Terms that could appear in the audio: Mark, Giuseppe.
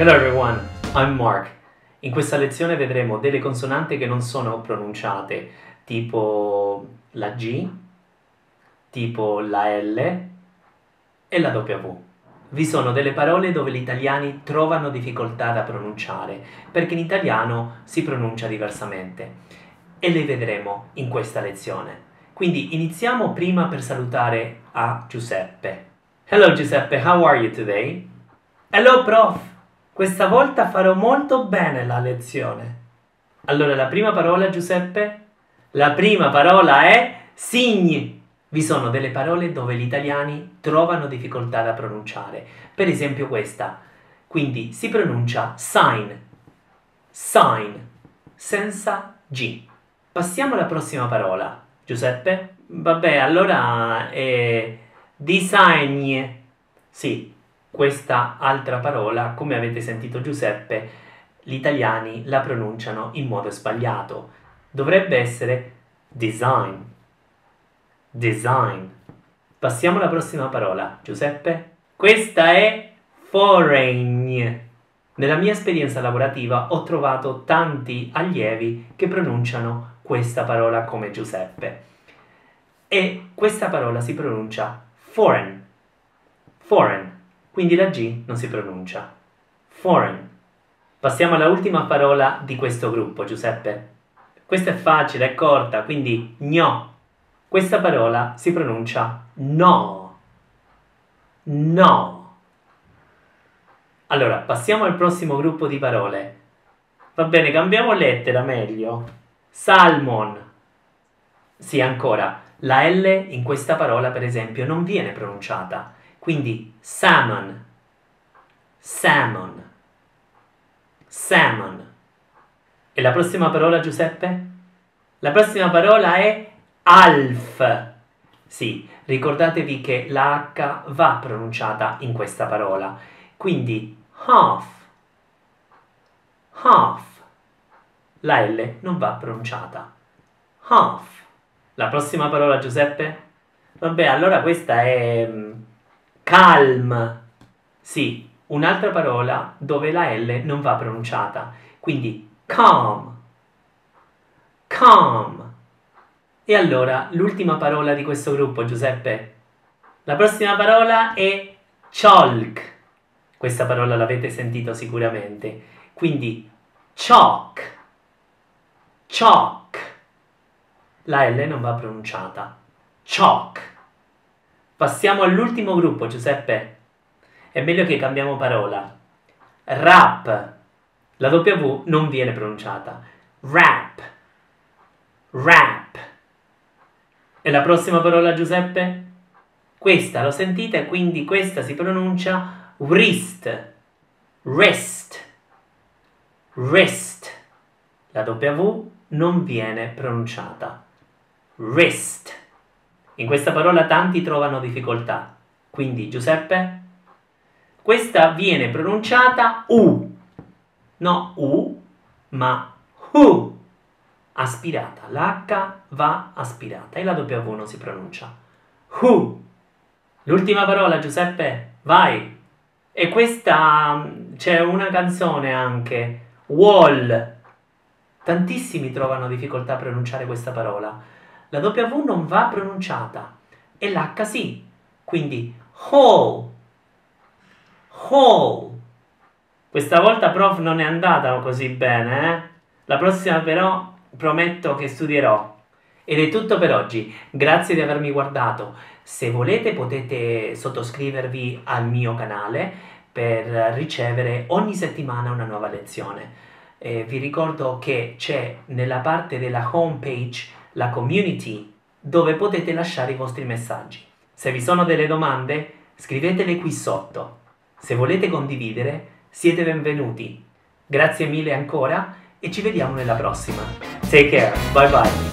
Hello everyone, I'm Mark. In questa lezione vedremo delle consonanti che non sono pronunciate, tipo la G, tipo la L e la W. Vi sono delle parole dove gli italiani trovano difficoltà da pronunciare, perché in italiano si pronuncia diversamente, e le vedremo in questa lezione. Quindi iniziamo prima per salutare a Giuseppe. Hello Giuseppe, how are you today? Hello prof! Questa volta farò molto bene la lezione. Allora, la prima parola, Giuseppe? La prima parola è signi. Vi sono delle parole dove gli italiani trovano difficoltà da pronunciare. Per esempio questa. Quindi si pronuncia sign. Sign. Senza G. Passiamo alla prossima parola. Giuseppe? Vabbè, allora design. Sì. Questa altra parola, come avete sentito Giuseppe, gli italiani la pronunciano in modo sbagliato. Dovrebbe essere design. Design. Passiamo alla prossima parola, Giuseppe. Questa è foreign. Nella mia esperienza lavorativa ho trovato tanti allievi che pronunciano questa parola come Giuseppe. E questa parola si pronuncia foreign. Foreign. Quindi la G non si pronuncia. Foreign. Passiamo alla ultima parola di questo gruppo, Giuseppe. Questa è facile, è corta, quindi gno. Questa parola si pronuncia no. No. Allora, passiamo al prossimo gruppo di parole. Va bene, cambiamo lettera, meglio. Salmon. Sì, ancora. La L in questa parola, per esempio, non viene pronunciata. Quindi salmon, salmon, salmon. E la prossima parola, Giuseppe? La prossima parola è alf. Sì, ricordatevi che la H va pronunciata in questa parola. Quindi half, half. La L non va pronunciata. Half. La prossima parola, Giuseppe? Vabbè, allora questa è... calm. Sì, un'altra parola dove la L non va pronunciata. Quindi calm. Calm. E allora l'ultima parola di questo gruppo, Giuseppe. La prossima parola è chalk. Questa parola l'avete sentita sicuramente. Quindi chalk. Chalk. La L non va pronunciata. Chalk. Passiamo all'ultimo gruppo, Giuseppe. È meglio che cambiamo parola. Rap. La W non viene pronunciata. Rap. Rap. E la prossima parola, Giuseppe? Questa, lo sentite? Quindi questa si pronuncia wrist. Wrist. Wrist. La W non viene pronunciata. Wrist. In questa parola tanti trovano difficoltà. Quindi, Giuseppe, questa viene pronunciata U. No U, ma U. Aspirata. L'H va aspirata e la W non si pronuncia. U. L'ultima parola, Giuseppe. Vai. E questa c'è una canzone anche. Wall. Tantissimi trovano difficoltà a pronunciare questa parola. La W non va pronunciata e l'H sì, quindi hole, hole. Questa volta prof non è andata così bene, eh? La prossima però prometto che studierò. Ed è tutto per oggi, grazie di avermi guardato. Se volete potete sottoscrivervi al mio canale per ricevere ogni settimana una nuova lezione. Vi ricordo che c'è nella parte della home page la community dove potete lasciare i vostri messaggi. Se vi sono delle domande, scrivetele qui sotto. Se volete condividere, siete benvenuti. Grazie mille ancora e ci vediamo nella prossima. Take care, bye bye.